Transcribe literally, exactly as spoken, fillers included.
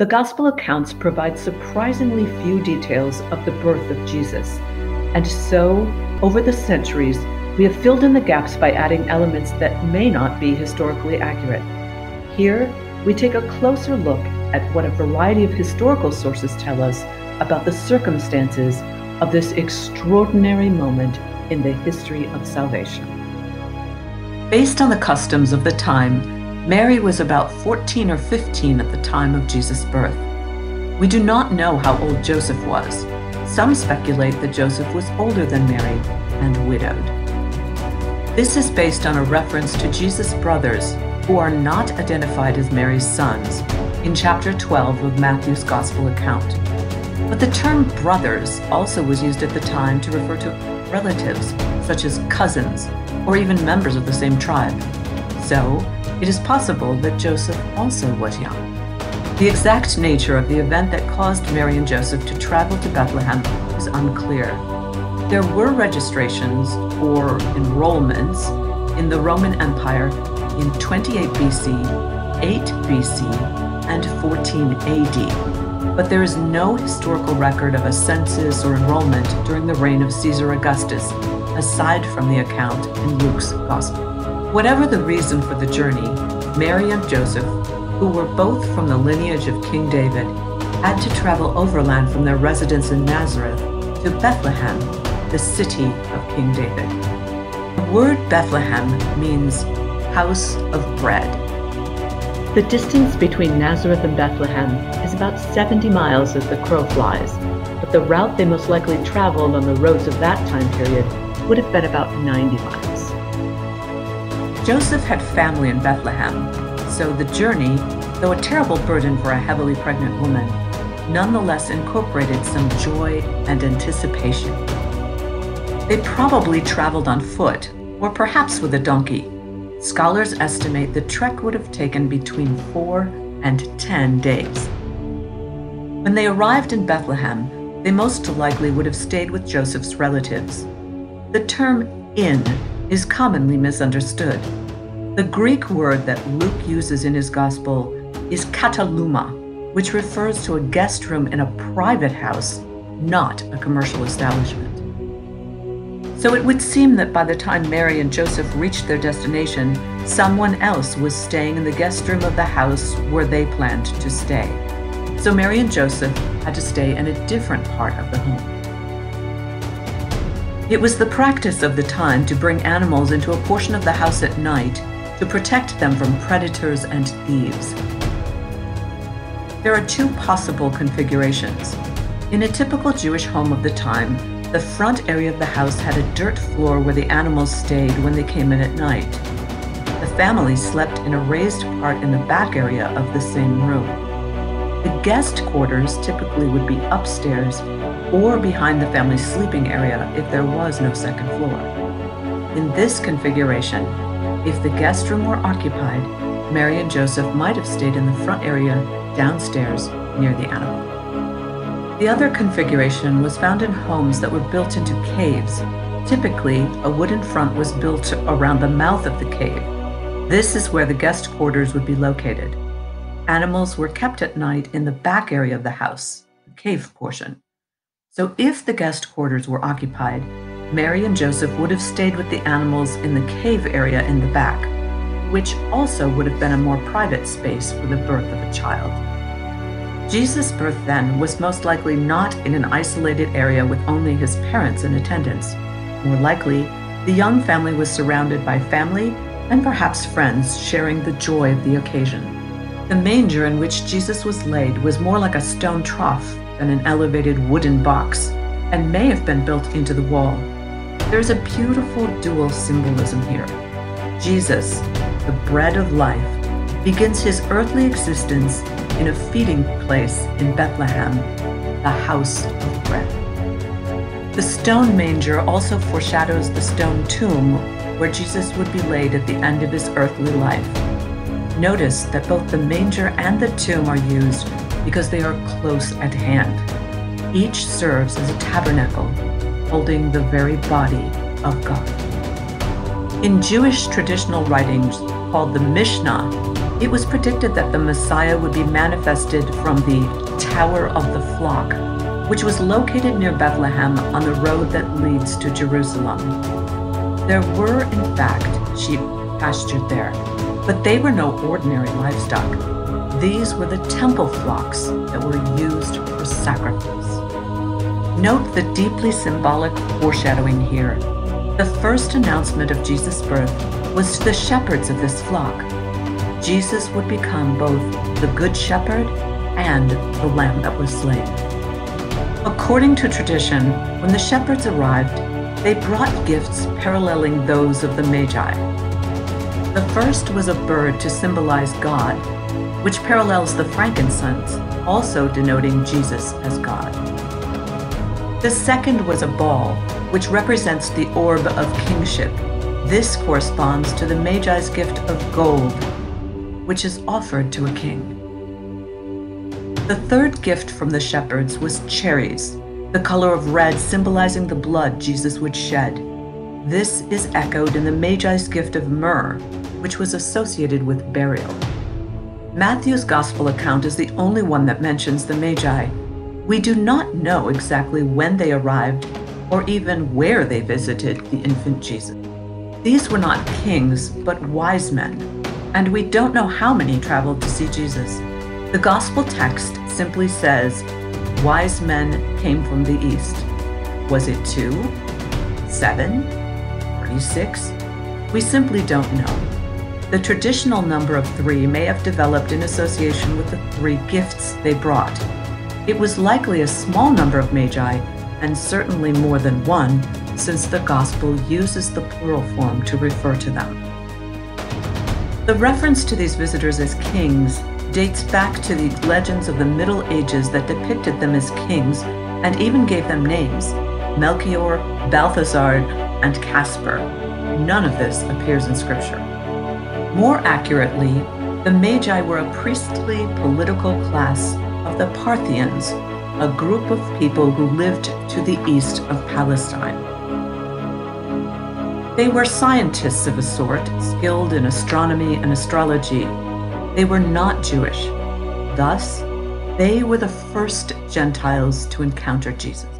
The Gospel accounts provide surprisingly few details of the birth of Jesus, and so, over the centuries, we have filled in the gaps by adding elements that may not be historically accurate. Here, we take a closer look at what a variety of historical sources tell us about the circumstances of this extraordinary moment in the history of salvation. Based on the customs of the time, Mary was about fourteen or fifteen at the time of Jesus' birth. We do not know how old Joseph was. Some speculate that Joseph was older than Mary and widowed. This is based on a reference to Jesus' brothers, who are not identified as Mary's sons, in chapter twelve of Matthew's Gospel account. But the term brothers also was used at the time to refer to relatives, such as cousins, or even members of the same tribe. So, it is possible that Joseph also was young. The exact nature of the event that caused Mary and Joseph to travel to Bethlehem is unclear. There were registrations, or enrollments, in the Roman Empire in twenty-eight B C, eight B C, and fourteen A D, but there is no historical record of a census or enrollment during the reign of Caesar Augustus, aside from the account in Luke's Gospel. Whatever the reason for the journey, Mary and Joseph, who were both from the lineage of King David, had to travel overland from their residence in Nazareth to Bethlehem, the city of King David. The word Bethlehem means house of bread. The distance between Nazareth and Bethlehem is about seventy miles as the crow flies, but the route they most likely traveled on the roads of that time period would have been about ninety miles. Joseph had family in Bethlehem, so the journey, though a terrible burden for a heavily pregnant woman, nonetheless incorporated some joy and anticipation. They probably traveled on foot, or perhaps with a donkey. Scholars estimate the trek would have taken between four and ten days. When they arrived in Bethlehem, they most likely would have stayed with Joseph's relatives. The term inn is commonly misunderstood. The Greek word that Luke uses in his gospel is kataluma, which refers to a guest room in a private house, not a commercial establishment. So it would seem that by the time Mary and Joseph reached their destination, someone else was staying in the guest room of the house where they planned to stay. So Mary and Joseph had to stay in a different part of the home. It was the practice of the time to bring animals into a portion of the house at night to protect them from predators and thieves. There are two possible configurations. In a typical Jewish home of the time, the front area of the house had a dirt floor where the animals stayed when they came in at night. The family slept in a raised part in the back area of the same room. The guest quarters typically would be upstairs or behind the family's sleeping area if there was no second floor. In this configuration, if the guest room were occupied, Mary and Joseph might have stayed in the front area downstairs near the animal. The other configuration was found in homes that were built into caves. Typically, a wooden front was built around the mouth of the cave. This is where the guest quarters would be located. Animals were kept at night in the back area of the house, the cave portion. So if the guest quarters were occupied, Mary and Joseph would have stayed with the animals in the cave area in the back, which also would have been a more private space for the birth of a child. Jesus' birth then was most likely not in an isolated area with only his parents in attendance. More likely, the young family was surrounded by family and perhaps friends sharing the joy of the occasion. The manger in which Jesus was laid was more like a stone trough than an elevated wooden box, and may have been built into the wall. There's a beautiful dual symbolism here. Jesus, the bread of life, begins his earthly existence in a feeding place in Bethlehem, the house of bread. The stone manger also foreshadows the stone tomb where Jesus would be laid at the end of his earthly life. Notice that both the manger and the tomb are used because they are close at hand. Each serves as a tabernacle, holding the very body of God. In Jewish traditional writings, called the Mishnah, it was predicted that the Messiah would be manifested from the Tower of the Flock, which was located near Bethlehem on the road that leads to Jerusalem. There were, in fact, sheep pastured there, but they were no ordinary livestock. These were the temple flocks that were used for sacrifice. Note the deeply symbolic foreshadowing here. The first announcement of Jesus' birth was to the shepherds of this flock. Jesus would become both the Good Shepherd and the Lamb that was slain. According to tradition, when the shepherds arrived, they brought gifts paralleling those of the Magi. The first was a bird to symbolize God, which parallels the frankincense, also denoting Jesus as God. The second was a ball, which represents the orb of kingship. This corresponds to the Magi's gift of gold, which is offered to a king. The third gift from the shepherds was cherries, the color of red symbolizing the blood Jesus would shed. This is echoed in the Magi's gift of myrrh, which was associated with burial. Matthew's Gospel account is the only one that mentions the Magi. We do not know exactly when they arrived or even where they visited the infant Jesus. These were not kings, but wise men, and we don't know how many traveled to see Jesus. The Gospel text simply says, wise men came from the east. Was it two, seven, thirty-six? We simply don't know. The traditional number of three may have developed in association with the three gifts they brought. It was likely a small number of Magi, and certainly more than one, since the Gospel uses the plural form to refer to them. The reference to these visitors as kings dates back to the legends of the Middle Ages that depicted them as kings and even gave them names: Melchior, Balthasar, and Caspar. None of this appears in Scripture. More accurately, the Magi were a priestly political class of the Parthians, a group of people who lived to the east of Palestine. They were scientists of a sort, skilled in astronomy and astrology. They were not Jewish. Thus, they were the first Gentiles to encounter Jesus.